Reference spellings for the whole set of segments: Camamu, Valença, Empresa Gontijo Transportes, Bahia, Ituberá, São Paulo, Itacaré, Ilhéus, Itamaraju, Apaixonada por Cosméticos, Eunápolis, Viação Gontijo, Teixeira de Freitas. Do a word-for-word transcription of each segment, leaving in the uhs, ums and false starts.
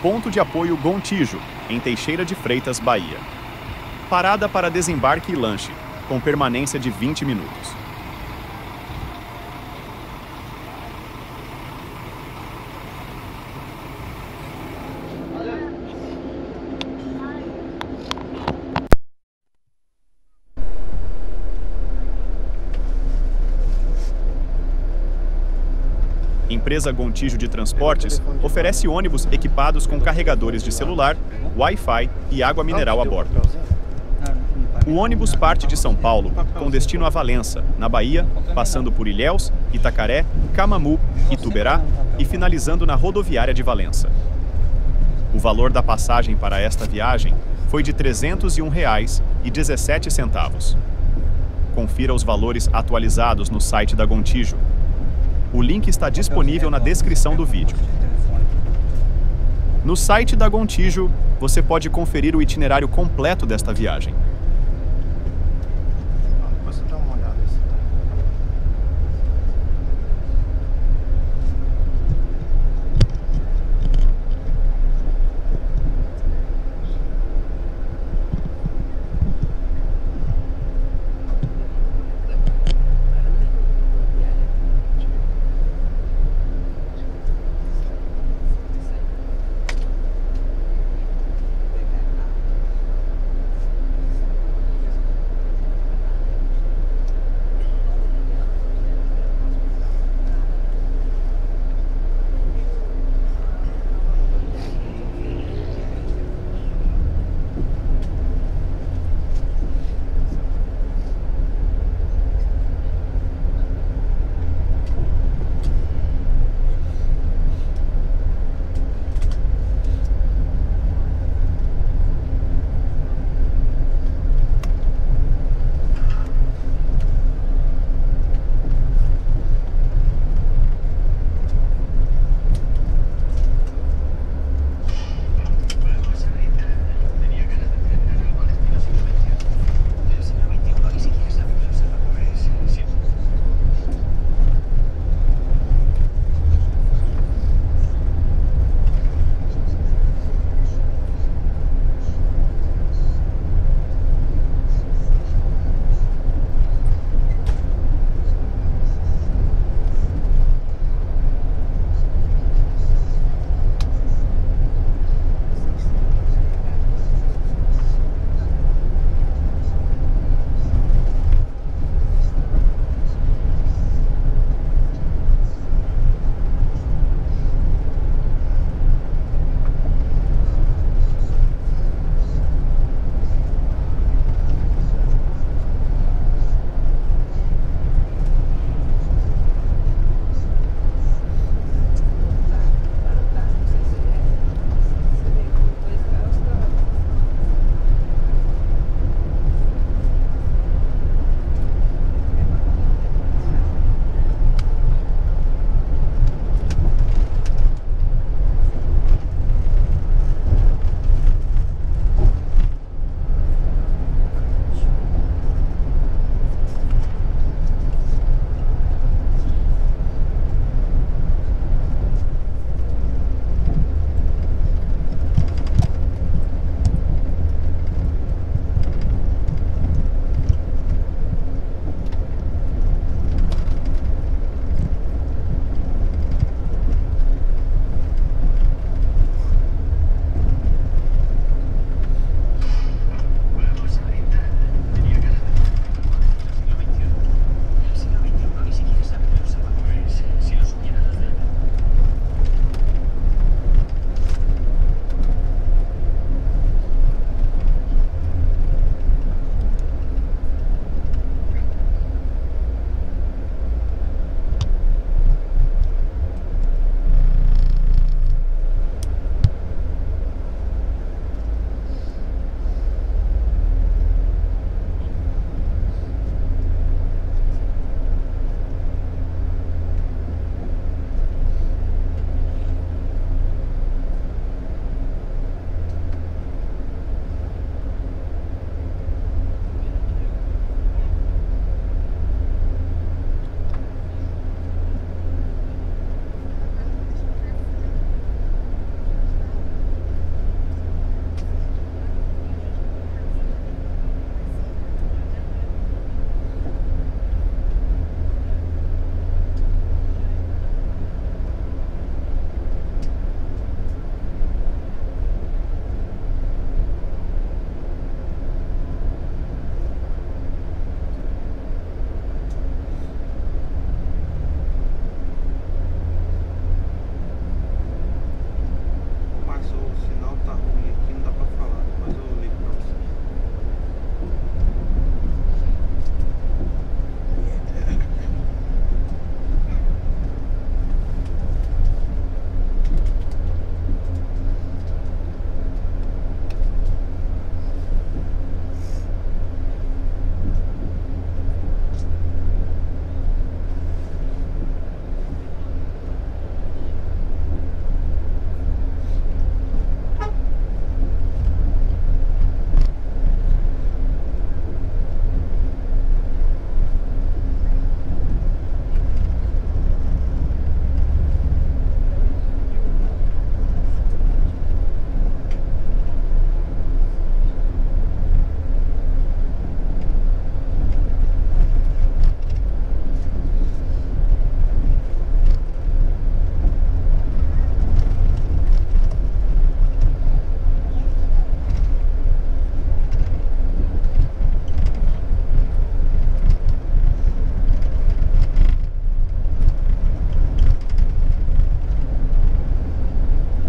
Ponto de apoio Gontijo, em Teixeira de Freitas, Bahia. Parada para desembarque e lanche, com permanência de vinte minutos. Empresa Gontijo de Transportes oferece ônibus equipados com carregadores de celular, Wi-Fi e água mineral a bordo. O ônibus parte de São Paulo, com destino a Valença, na Bahia, passando por Ilhéus, Itacaré, Camamu, Ituberá e finalizando na rodoviária de Valença. O valor da passagem para esta viagem foi de trezentos e um reais e dezessete centavos. Confira os valores atualizados no site da Gontijo. O link está disponível na descrição do vídeo. No site da Gontijo, você pode conferir o itinerário completo desta viagem.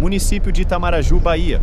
município de Itamaraju, Bahia.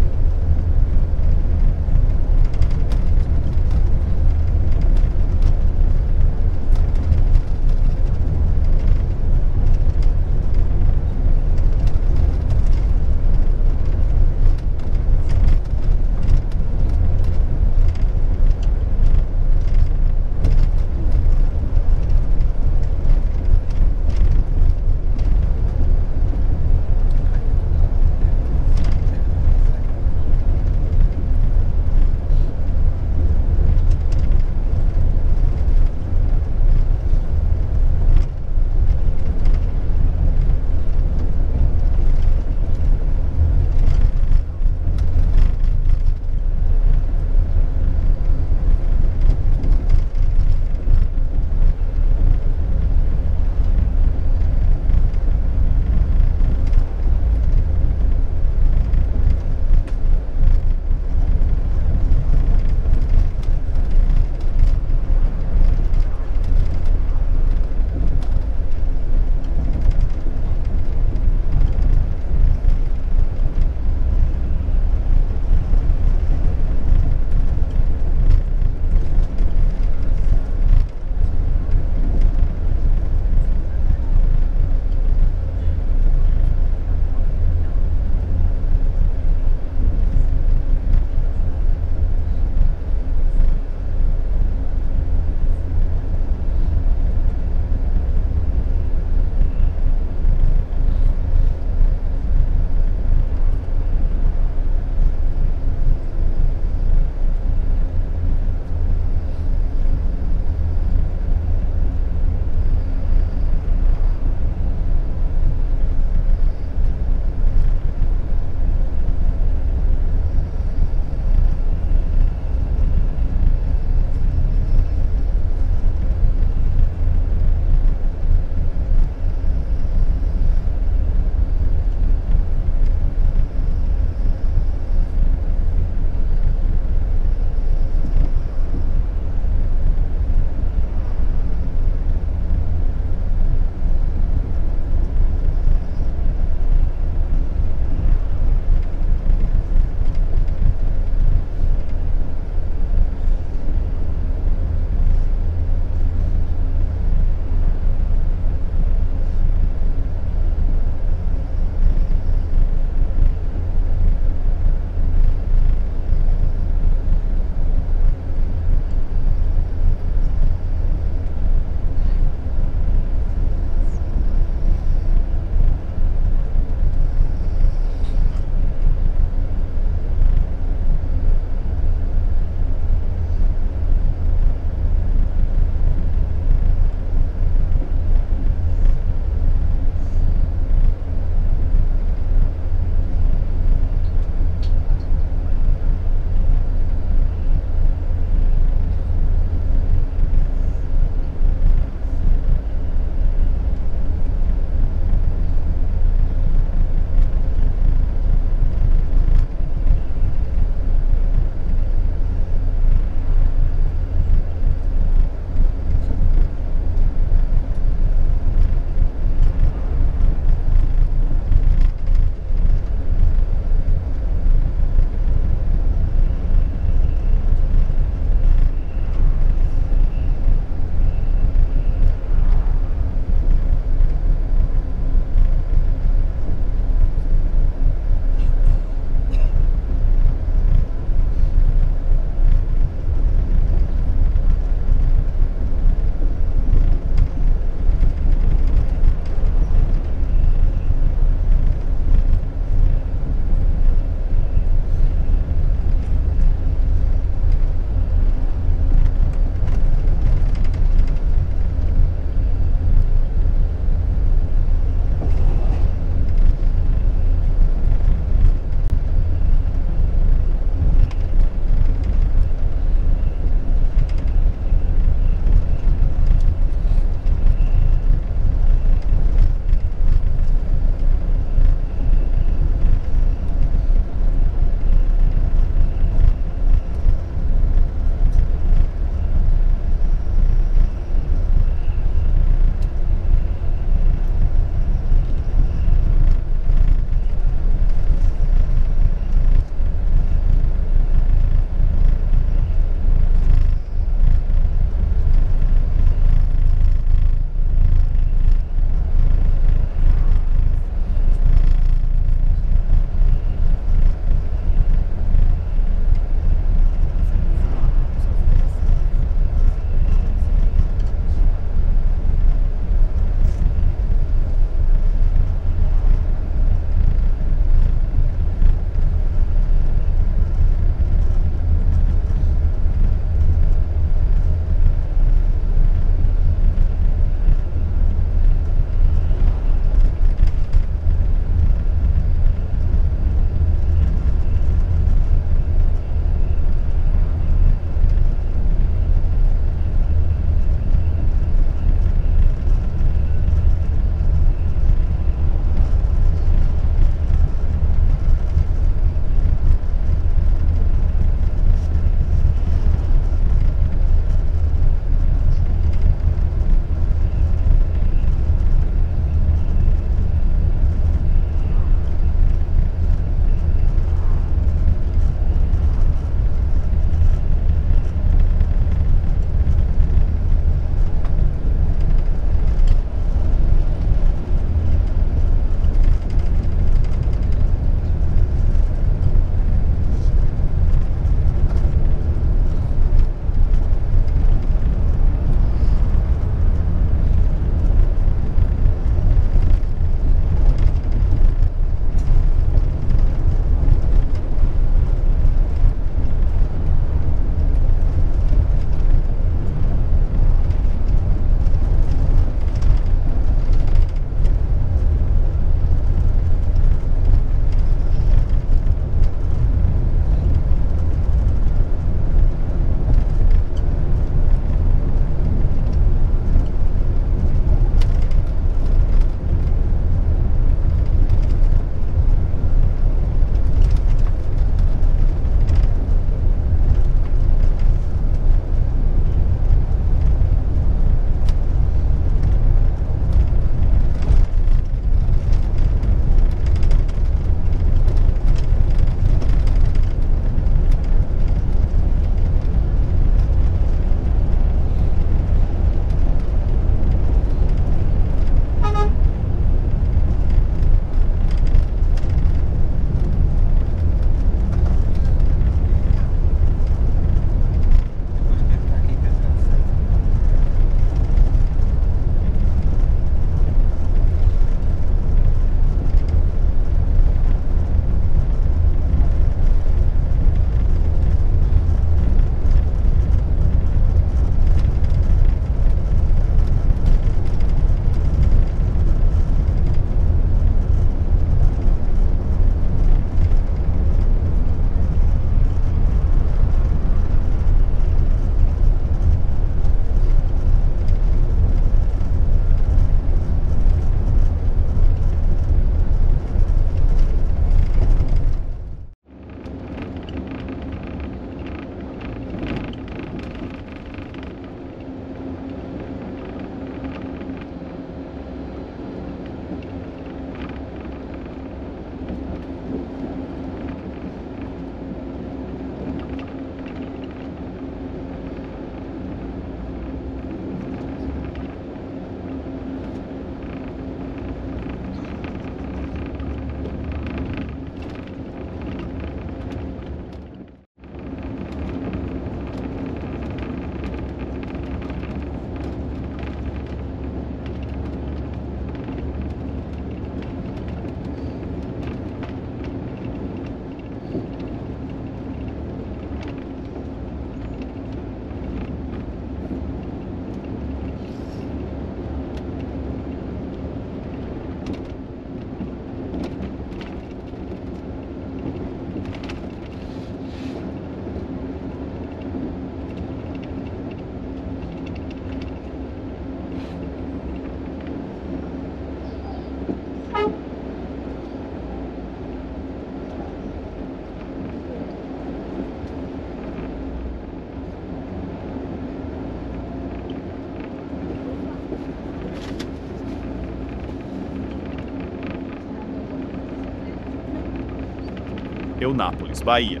Eunápolis, Bahia.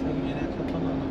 Segue direto pra Camamu.